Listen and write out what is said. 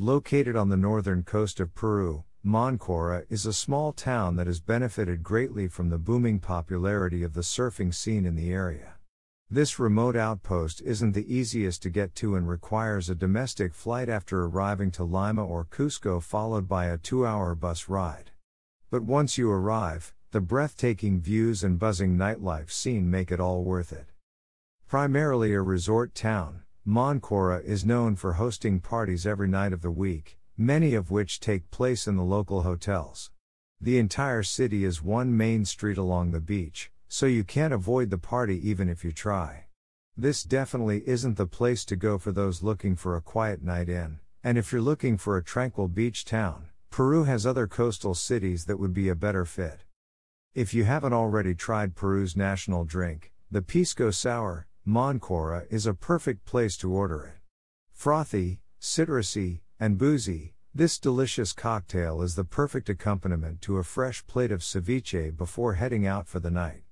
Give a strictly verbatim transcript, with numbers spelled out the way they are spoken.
Located on the northern coast of Peru, Mancora is a small town that has benefited greatly from the booming popularity of the surfing scene in the area. This remote outpost isn't the easiest to get to and requires a domestic flight after arriving to Lima or Cusco, followed by a two-hour bus ride. But once you arrive, the breathtaking views and buzzing nightlife scene make it all worth it. Primarily a resort town, Mancora is known for hosting parties every night of the week, many of which take place in the local hotels. The entire city is one main street along the beach, so you can't avoid the party even if you try. This definitely isn't the place to go for those looking for a quiet night in, and if you're looking for a tranquil beach town, Peru has other coastal cities that would be a better fit. If you haven't already tried Peru's national drink, the Pisco Sour, Mancora is a perfect place to order it. Frothy, citrusy, and boozy, this delicious cocktail is the perfect accompaniment to a fresh plate of ceviche before heading out for the night.